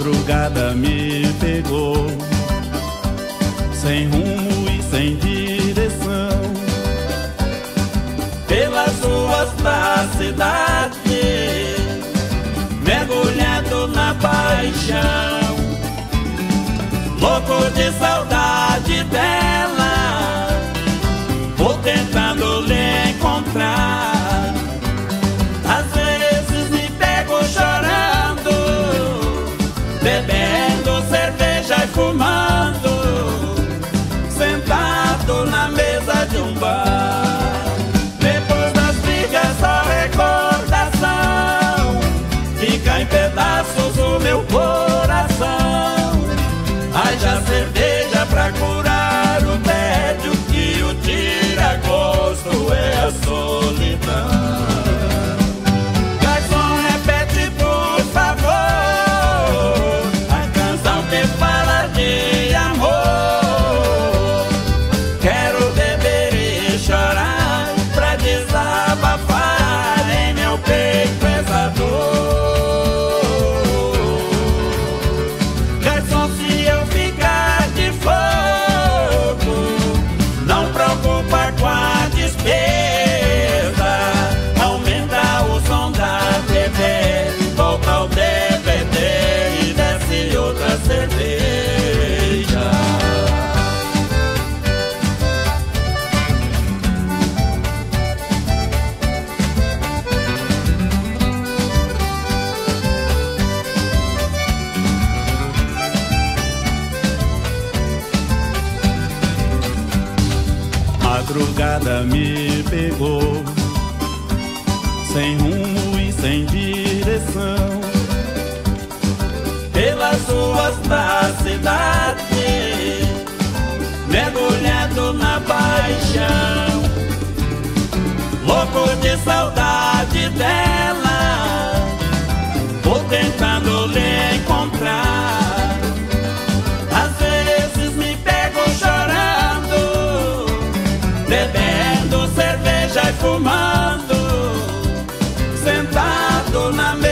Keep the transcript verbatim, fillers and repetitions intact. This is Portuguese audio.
madrugada me pegou, sem rumo e sem direção, pelas ruas da cidade, mergulhado na paixão, louco de saudade dela, vou tentando lhe encontrar. Sentado na mesa de um bar, depois das brigas a recordação, fica em pedaços o meu coração. Haja cerveja pra curar o tédio, que o tira-gosto é a solidão. Garçom, repete por favor, a canção que fala de madrugada me pegou, sem rumo e sem direção, pelas ruas da cidade, mergulhado na paixão, louco de saudade dela, vou tentando lhe encontrar. Às vezes me pego chorando, bebendo cerveja e fumando, sentado na mesa.